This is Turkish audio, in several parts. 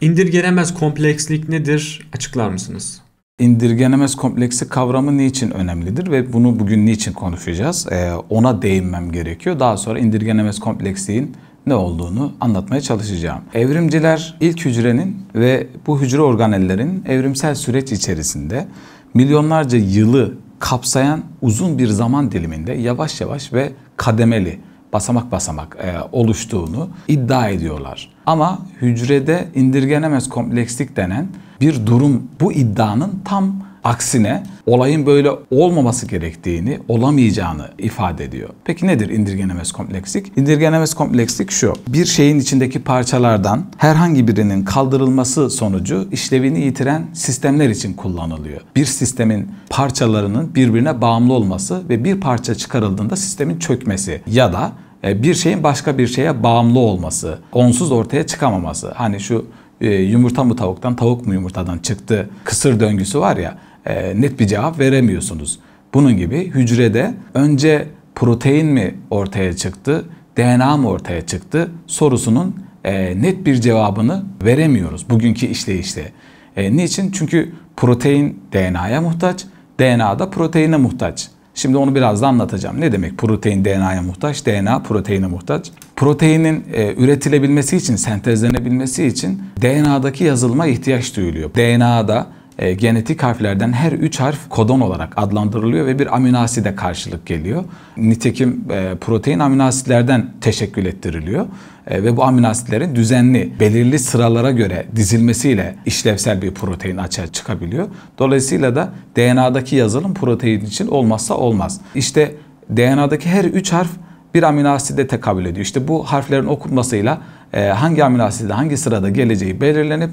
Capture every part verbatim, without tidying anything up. İndirgenemez komplekslik nedir? Açıklar mısınız? İndirgenemez komplekslik kavramı niçin önemlidir ve bunu bugün niçin konuşacağız? Ee, ona değinmem gerekiyor. Daha sonra indirgenemez kompleksliğin ne olduğunu anlatmaya çalışacağım. Evrimciler ilk hücrenin ve bu hücre organellerin evrimsel süreç içerisinde milyonlarca yılı kapsayan uzun bir zaman diliminde yavaş yavaş ve kademeli basamak basamak e, oluştuğunu iddia ediyorlar. Ama hücrede indirgenemez komplekslik denen bir durum bu iddianın tam aksine olayın böyle olmaması gerektiğini, olamayacağını ifade ediyor. Peki nedir indirgenemez komplekslik? İndirgenemez komplekslik şu: bir şeyin içindeki parçalardan herhangi birinin kaldırılması sonucu işlevini yitiren sistemler için kullanılıyor. Bir sistemin parçalarının birbirine bağımlı olması ve bir parça çıkarıldığında sistemin çökmesi ya da bir şeyin başka bir şeye bağımlı olması, onsuz ortaya çıkamaması. Hani şu yumurta mı tavuktan, tavuk mu yumurtadan çıktı kısır döngüsü var ya, e, net bir cevap veremiyorsunuz. Bunun gibi hücrede önce protein mi ortaya çıktı, D N A mı ortaya çıktı sorusunun e, net bir cevabını veremiyoruz bugünkü işleyişte. E, niçin? Çünkü protein D N A'ya muhtaç, D N A da proteine muhtaç. Şimdi onu biraz da anlatacağım. Ne demek protein D N A'ya muhtaç, D N A proteine muhtaç? Proteinin e, üretilebilmesi için, sentezlenebilmesi için D N A'daki yazılıma ihtiyaç duyuluyor. D N A'da e, genetik harflerden her üç harf kodon olarak adlandırılıyor ve bir aminaside karşılık geliyor. Nitekim e, protein aminasitlerden teşekkül ettiriliyor e, ve bu aminasitlerin düzenli, belirli sıralara göre dizilmesiyle işlevsel bir protein açığa çıkabiliyor. Dolayısıyla da D N A'daki yazılım protein için olmazsa olmaz. İşte D N A'daki her üç harf bir aminaside tekabül ediyor. İşte bu harflerin okunmasıyla hangi aminaside hangi sırada geleceği belirlenip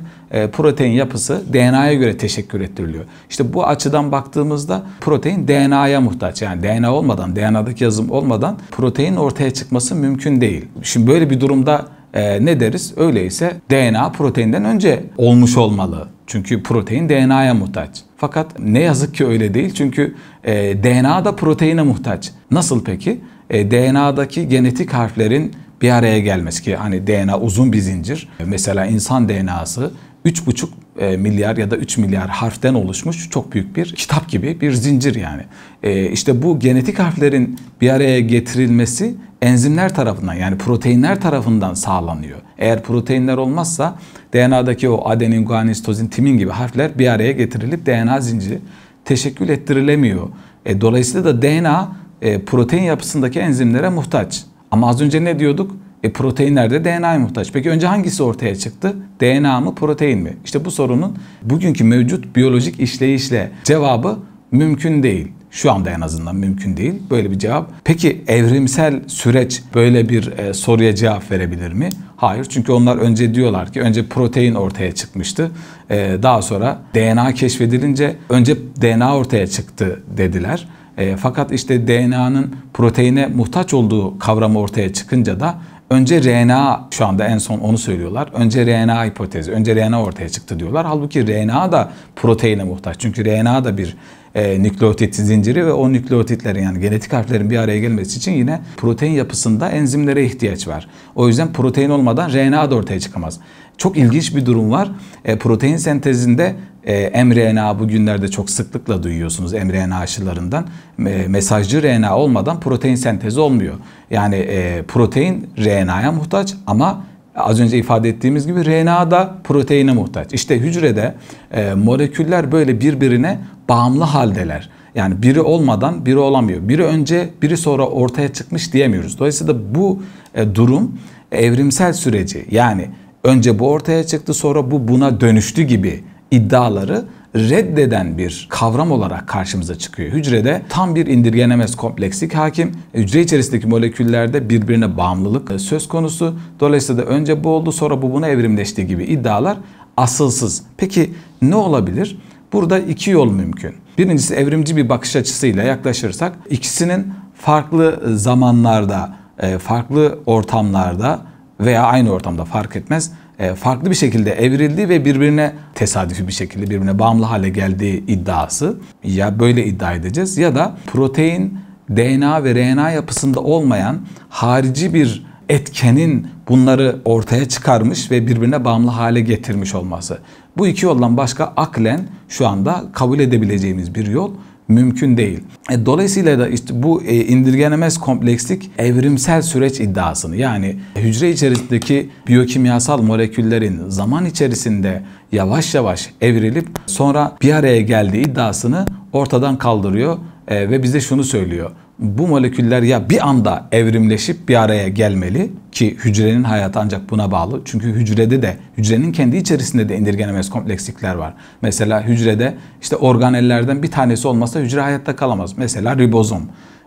protein yapısı D N A'ya göre teşekkür ettiriliyor. İşte bu açıdan baktığımızda protein D N A'ya muhtaç. Yani D N A olmadan, D N A'daki yazım olmadan protein ortaya çıkması mümkün değil. Şimdi böyle bir durumda Ee, ne deriz? Öyleyse D N A proteinden önce olmuş olmalı. Çünkü protein D N A'ya muhtaç. Fakat ne yazık ki öyle değil. Çünkü e, D N A da proteine muhtaç. Nasıl peki? E, D N A'daki genetik harflerin bir araya gelmesi ki hani D N A uzun bir zincir. Mesela insan D N A'sı üç buçuk milyar ya da üç milyar harften oluşmuş çok büyük bir kitap gibi bir zincir yani. E, işte bu genetik harflerin bir araya getirilmesi enzimler tarafından yani proteinler tarafından sağlanıyor. Eğer proteinler olmazsa D N A'daki o adenin, guanistozin, timin gibi harfler bir araya getirilip D N A zinciri teşekkül ettirilemiyor. E, dolayısıyla da D N A e, protein yapısındaki enzimlere muhtaç. Ama az önce ne diyorduk? E, proteinler de D N A'ya muhtaç. Peki önce hangisi ortaya çıktı? D N A mı, protein mi? İşte bu sorunun bugünkü mevcut biyolojik işleyişle cevabı mümkün değil. Şu anda en azından mümkün değil. Böyle bir cevap. Peki evrimsel süreç böyle bir e, soruya cevap verebilir mi? Hayır. Çünkü onlar önce diyorlar ki önce protein ortaya çıkmıştı. E, daha sonra D N A keşfedilince önce D N A ortaya çıktı dediler. E, fakat işte D N A'nın proteine muhtaç olduğu kavramı ortaya çıkınca da önce R N A, şu anda en son onu söylüyorlar. Önce R N A hipotezi, önce R N A ortaya çıktı diyorlar. Halbuki R N A da proteine muhtaç. Çünkü R N A da bir e, nükleotit zinciri ve o nükleotitlerin yani genetik harflerin bir araya gelmesi için yine protein yapısında enzimlere ihtiyaç var. O yüzden protein olmadan R N A da ortaya çıkamaz. Çok ilginç bir durum var. E, protein sentezinde e, mRNA bugünlerde çok sıklıkla duyuyorsunuz mRNA aşılarından. E, mesajcı R N A olmadan protein sentezi olmuyor. Yani e, protein R N A'ya muhtaç ama az önce ifade ettiğimiz gibi R N A da proteine muhtaç. İşte hücrede e, moleküller böyle birbirine bağımlı haldeler. Yani biri olmadan biri olamıyor. Biri önce biri sonra ortaya çıkmış diyemiyoruz. Dolayısıyla bu e, durum evrimsel süreci yani önce bu ortaya çıktı sonra bu buna dönüştü gibi iddiaları reddeden bir kavram olarak karşımıza çıkıyor. Hücrede tam bir indirgenemez komplekslik hakim. Hücre içerisindeki moleküllerde birbirine bağımlılık söz konusu. Dolayısıyla da önce bu oldu sonra bu buna evrimleşti gibi iddialar asılsız. Peki ne olabilir? Burada iki yol mümkün. Birincisi evrimci bir bakış açısıyla yaklaşırsak ikisinin farklı zamanlarda, farklı ortamlarda veya aynı ortamda fark etmez farklı bir şekilde evrildiği ve birbirine tesadüfi bir şekilde birbirine bağımlı hale geldiği iddiası, ya böyle iddia edeceğiz ya da protein D N A ve R N A yapısında olmayan harici bir etkenin bunları ortaya çıkarmış ve birbirine bağımlı hale getirmiş olması. Bu iki yoldan başka aklen şu anda kabul edebileceğimiz bir yol mümkün değil. Dolayısıyla da işte bu indirgenemez komplekslik evrimsel süreç iddiasını, yani hücre içerisindeki biyokimyasal moleküllerin zaman içerisinde yavaş yavaş evrilip sonra bir araya geldiği iddiasını ortadan kaldırıyor ve bize şunu söylüyor. Bu moleküller ya bir anda evrimleşip bir araya gelmeli ki hücrenin hayatı ancak buna bağlı. Çünkü hücrede de, hücrenin kendi içerisinde de indirgenemez komplekslikler var. Mesela hücrede işte organellerden bir tanesi olmazsa hücre hayatta kalamaz. Mesela ribozom.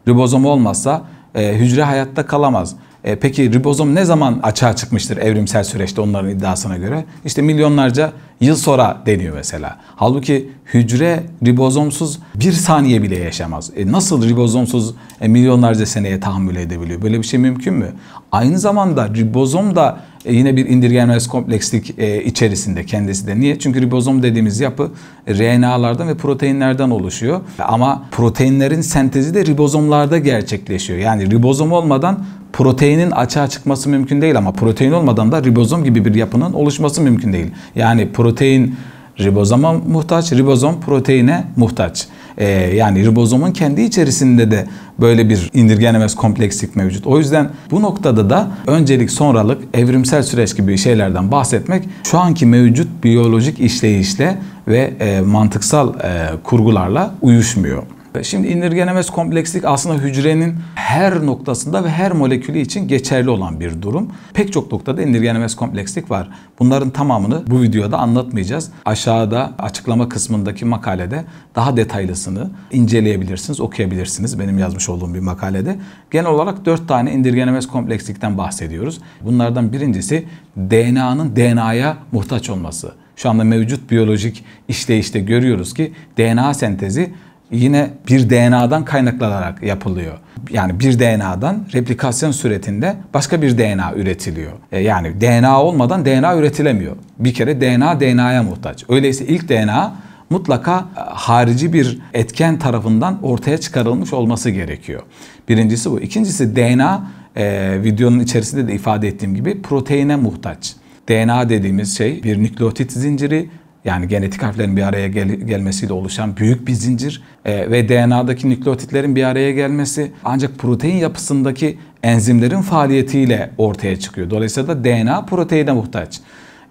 Ribozom olmazsa e, hücre hayatta kalamaz. E, peki ribozom ne zaman açığa çıkmıştır evrimsel süreçte onların iddiasına göre? İşte milyonlarca yıl sonra deniyor mesela. Halbuki hücre ribozomsuz bir saniye bile yaşamaz. E, nasıl ribozomsuz e, milyonlarca seneye tahammül edebiliyor? Böyle bir şey mümkün mü? Aynı zamanda ribozom da e, yine bir indirgenemez komplekslik e, içerisinde kendisi de. Niye? Çünkü ribozom dediğimiz yapı R N A'lardan ve proteinlerden oluşuyor. Ama proteinlerin sentezi de ribozomlarda gerçekleşiyor. Yani ribozom olmadan proteinin açığa çıkması mümkün değil ama protein olmadan da ribozom gibi bir yapının oluşması mümkün değil. Yani protein ribozoma muhtaç, ribozom proteine muhtaç. Ee, yani ribozomun kendi içerisinde de böyle bir indirgenemez komplekslik mevcut. O yüzden bu noktada da öncelik, sonralık, evrimsel süreç gibi şeylerden bahsetmek şu anki mevcut biyolojik işleyişle ve e, mantıksal e, kurgularla uyuşmuyor. Şimdi indirgenemez komplekslik aslında hücrenin her noktasında ve her molekülü için geçerli olan bir durum. Pek çok noktada indirgenemez komplekslik var. Bunların tamamını bu videoda anlatmayacağız. Aşağıda açıklama kısmındaki makalede daha detaylısını inceleyebilirsiniz, okuyabilirsiniz. Benim yazmış olduğum bir makalede. Genel olarak dört tane indirgenemez komplekslikten bahsediyoruz. Bunlardan birincisi D N A'nın D N A'ya muhtaç olması. Şu anda mevcut biyolojik işleyişte görüyoruz ki D N A sentezi yine bir D N A'dan kaynaklanarak yapılıyor. Yani bir D N A'dan replikasyon suretinde başka bir D N A üretiliyor. Yani D N A olmadan D N A üretilemiyor. Bir kere D N A D N A'ya muhtaç. Öyleyse ilk D N A mutlaka harici bir etken tarafından ortaya çıkarılmış olması gerekiyor. Birincisi bu. İkincisi D N A, e, videonun içerisinde de ifade ettiğim gibi proteine muhtaç. D N A dediğimiz şey bir nükleotit zinciri. Yani genetik harflerin bir araya gel gelmesiyle oluşan büyük bir zincir e, ve D N A'daki nükleotitlerin bir araya gelmesi ancak protein yapısındaki enzimlerin faaliyetiyle ortaya çıkıyor. Dolayısıyla da D N A proteine muhtaç.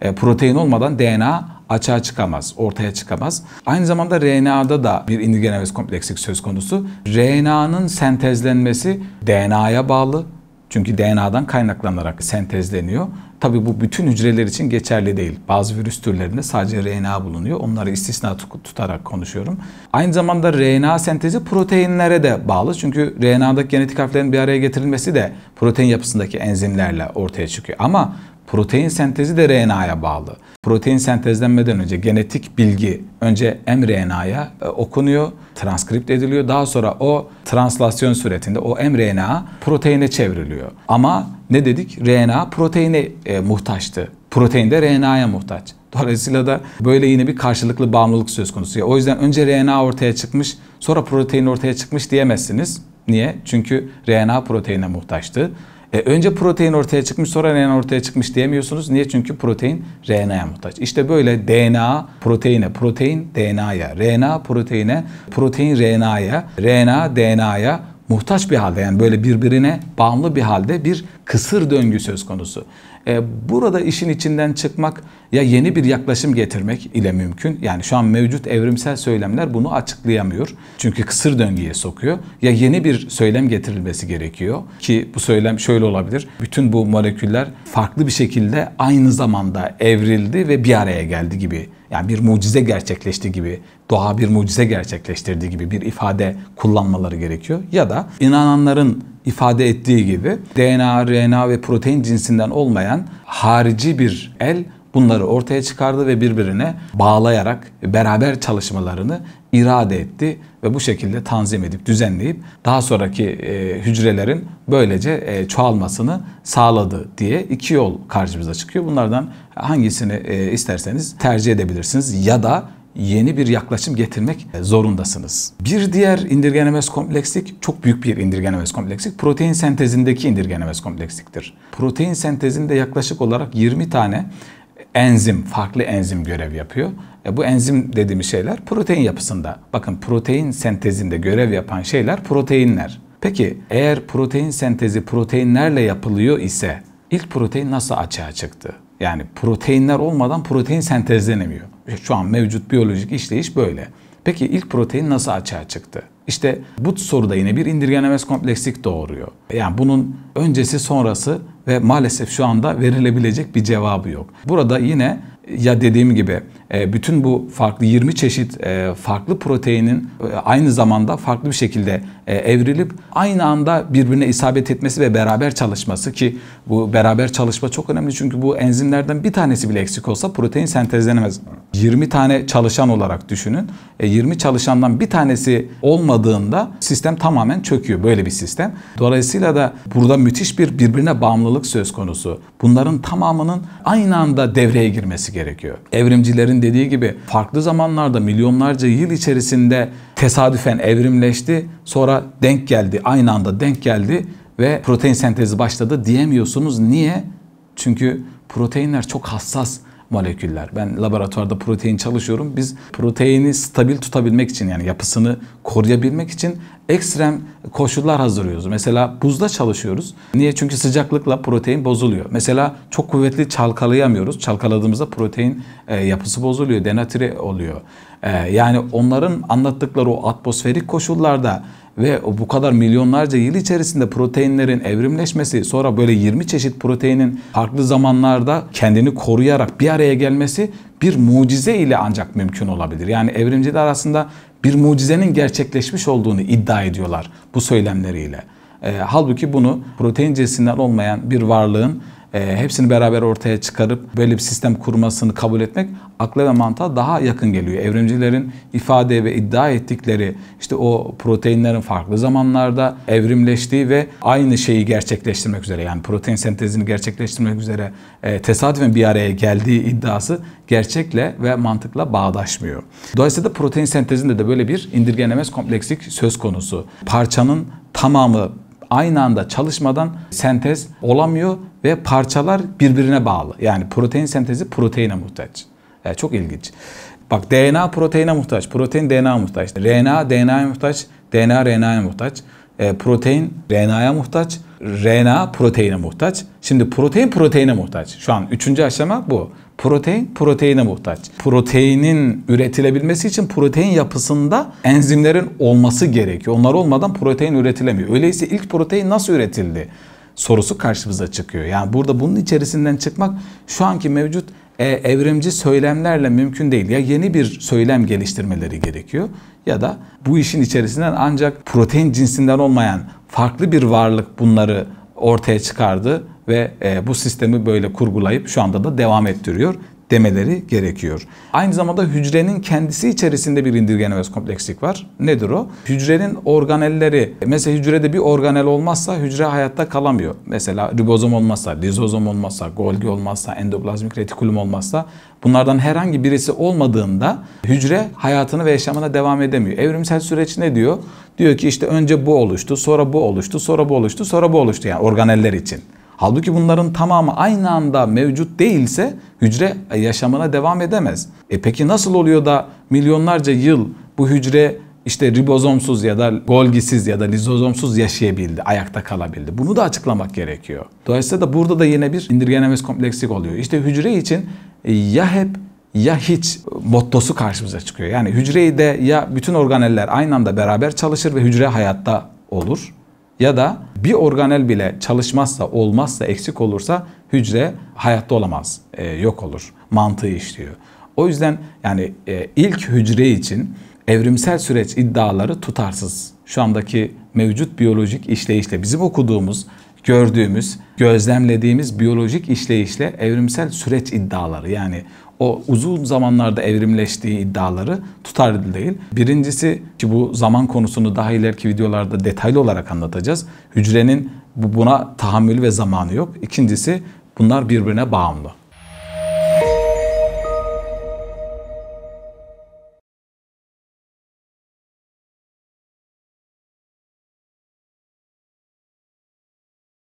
E, protein olmadan D N A açığa çıkamaz, ortaya çıkamaz. Aynı zamanda R N A'da da bir indirgenemez komplekslik söz konusu. R N A'nın sentezlenmesi D N A'ya bağlı. Çünkü D N A'dan kaynaklanarak sentezleniyor. Tabii bu bütün hücreler için geçerli değil. Bazı virüs türlerinde sadece R N A bulunuyor. Onları istisna tutarak konuşuyorum. Aynı zamanda R N A sentezi proteinlere de bağlı. Çünkü R N A'daki genetik harflerin bir araya getirilmesi de protein yapısındaki enzimlerle ortaya çıkıyor. Ama protein sentezi de R N A'ya bağlı. Protein sentezlenmeden önce genetik bilgi önce mRNA'ya okunuyor, transkript ediliyor. Daha sonra o translasyon suretinde o mRNA proteine çevriliyor. Ama ne dedik? R N A proteine e, muhtaçtı. Protein de R N A'ya muhtaç. Dolayısıyla da böyle yine bir karşılıklı bağımlılık söz konusu. O yüzden önce R N A ortaya çıkmış, sonra protein ortaya çıkmış diyemezsiniz. Niye? Çünkü R N A proteine muhtaçtı. E, önce protein ortaya çıkmış, sonra R N A ortaya çıkmış diyemiyorsunuz. Niye? Çünkü protein R N A'ya muhtaç. İşte böyle D N A proteine, protein D N A'ya, R N A proteine, protein R N A'ya, R N A D N A'ya muhtaç bir halde, yani böyle birbirine bağımlı bir halde bir kısır döngü söz konusu. E, burada işin içinden çıkmak ya yeni bir yaklaşım getirmek ile mümkün. Yani şu an mevcut evrimsel söylemler bunu açıklayamıyor. Çünkü kısır döngüye sokuyor. Ya yeni bir söylem getirilmesi gerekiyor ki bu söylem şöyle olabilir. Bütün bu moleküller farklı bir şekilde aynı zamanda evrildi ve bir araya geldi gibi. Yani bir mucize gerçekleşti gibi, doğa bir mucize gerçekleştirdiği gibi bir ifade kullanmaları gerekiyor. Ya da inananların ifade ettiği gibi D N A, R N A ve protein cinsinden olmayan harici bir el bunları ortaya çıkardı ve birbirine bağlayarak beraber çalışmalarını irade etti ve bu şekilde tanzim edip düzenleyip daha sonraki e, hücrelerin böylece e, çoğalmasını sağladı diye iki yol karşımıza çıkıyor. Bunlardan hangisini e, isterseniz tercih edebilirsiniz ya da yeni bir yaklaşım getirmek zorundasınız. Bir diğer indirgenemez komplekslik, çok büyük bir indirgenemez komplekslik, protein sentezindeki indirgenemez kompleksliktir. Protein sentezinde yaklaşık olarak yirmi tane enzim, farklı enzim görev yapıyor. E bu enzim dediğimiz şeyler protein yapısında. Bakın, protein sentezinde görev yapan şeyler proteinler. Peki eğer protein sentezi proteinlerle yapılıyor ise ilk protein nasıl açığa çıktı? Yani proteinler olmadan protein sentezlenemiyor. Şu an mevcut biyolojik işleyiş böyle. Peki ilk protein nasıl açığa çıktı? İşte bu soruda yine bir indirgenemez komplekslik doğuruyor. Yani bunun öncesi sonrası ve maalesef şu anda verilebilecek bir cevabı yok. Burada yine ya dediğim gibi bütün bu farklı yirmi çeşit farklı proteinin aynı zamanda farklı bir şekilde evrilip aynı anda birbirine isabet etmesi ve beraber çalışması, ki bu beraber çalışma çok önemli çünkü bu enzimlerden bir tanesi bile eksik olsa protein sentezlenemez. yirmi tane çalışan olarak düşünün. yirmi çalışandan bir tanesi olmadığında sistem tamamen çöküyor, böyle bir sistem. Dolayısıyla da burada müthiş bir birbirine bağımlılık söz konusu. Bunların tamamının aynı anda devreye girmesi gerekiyor. Evrimcilerin dediği gibi farklı zamanlarda milyonlarca yıl içerisinde tesadüfen evrimleşti, sonra denk geldi, aynı anda denk geldi ve protein sentezi başladı diyemiyorsunuz. Niye? Çünkü proteinler çok hassas moleküller. Ben laboratuvarda protein çalışıyorum. Biz proteini stabil tutabilmek için, yani yapısını koruyabilmek için ekstrem koşullar hazırlıyoruz. Mesela buzda çalışıyoruz. Niye? Çünkü sıcaklıkla protein bozuluyor. Mesela çok kuvvetli çalkalayamıyoruz. Çalkaladığımızda protein e, yapısı bozuluyor, denatüre oluyor. E, yani onların anlattıkları o atmosferik koşullarda ve bu kadar milyonlarca yıl içerisinde proteinlerin evrimleşmesi, sonra böyle yirmi çeşit proteinin farklı zamanlarda kendini koruyarak bir araya gelmesi bir mucize ile ancak mümkün olabilir. Yani evrimciler arasında bir mucizenin gerçekleşmiş olduğunu iddia ediyorlar bu söylemleriyle. E, halbuki bunu protein cinsinden olmayan bir varlığın e, hepsini beraber ortaya çıkarıp böyle bir sistem kurmasını kabul etmek akla ve mantığa daha yakın geliyor. Evrimcilerin ifade ve iddia ettikleri işte o proteinlerin farklı zamanlarda evrimleştiği ve aynı şeyi gerçekleştirmek üzere, yani protein sentezini gerçekleştirmek üzere e, tesadüfen bir araya geldiği iddiası gerçekle ve mantıkla bağdaşmıyor. Dolayısıyla da protein sentezinde de böyle bir indirgenemez komplekslik söz konusu. Parçanın tamamı aynı anda çalışmadan sentez olamıyor ve parçalar birbirine bağlı. Yani protein sentezi proteine muhtaç. Yani çok ilginç. Bak, D N A proteine muhtaç, protein D N A'ya muhtaç, R N A D N A'ya muhtaç, D N A R N A'ya muhtaç, e, protein R N A'ya muhtaç, R N A proteine muhtaç. Şimdi protein proteine muhtaç. Şu an üçüncü aşama bu. Protein proteine muhtaç. Proteinin üretilebilmesi için protein yapısında enzimlerin olması gerekiyor. Onlar olmadan protein üretilemiyor. Öyleyse ilk protein nasıl üretildi sorusu karşımıza çıkıyor. Yani burada bunun içerisinden çıkmak şu anki mevcut e, evrimci söylemlerle mümkün değil. Ya yeni bir söylem geliştirmeleri gerekiyor ya da bu işin içerisinden ancak protein cinsinden olmayan farklı bir varlık bunları ortaya çıkardı ve e, bu sistemi böyle kurgulayıp şu anda da devam ettiriyor demeleri gerekiyor. Aynı zamanda hücrenin kendisi içerisinde bir indirgenemez komplekslik var. Nedir o? Hücrenin organelleri, mesela hücrede bir organel olmazsa hücre hayatta kalamıyor. Mesela ribozom olmazsa, lizozom olmazsa, golgi olmazsa, endoplazmik retikulum olmazsa, bunlardan herhangi birisi olmadığında hücre hayatını ve yaşamına devam edemiyor. Evrimsel süreç ne diyor? Diyor ki işte önce bu oluştu, sonra bu oluştu, sonra bu oluştu, sonra bu oluştu, yani organeller için. Halbuki bunların tamamı aynı anda mevcut değilse hücre yaşamına devam edemez. E peki nasıl oluyor da milyonlarca yıl bu hücre işte ribozomsuz ya da golgisiz ya da lizozomsuz yaşayabildi, ayakta kalabildi? Bunu da açıklamak gerekiyor. Dolayısıyla da burada da yine bir indirgenemez komplekslik oluyor. İşte hücre için ya hep ya hiç mottosu karşımıza çıkıyor. Yani hücreyi de ya bütün organeller aynı anda beraber çalışır ve hücre hayatta olur, ya da bir organel bile çalışmazsa, olmazsa, eksik olursa hücre hayatta olamaz, e, yok olur mantığı işliyor. O yüzden yani e, ilk hücre için evrimsel süreç iddiaları tutarsız. Şu andaki mevcut biyolojik işleyişle, bizim okuduğumuz, gördüğümüz, gözlemlediğimiz biyolojik işleyişle evrimsel süreç iddiaları, yani o uzun zamanlarda evrimleştiği iddiaları tutarlı değil. Birincisi, ki bu zaman konusunu daha ileriki videolarda detaylı olarak anlatacağız, hücrenin buna tahammülü ve zamanı yok. İkincisi, bunlar birbirine bağımlı.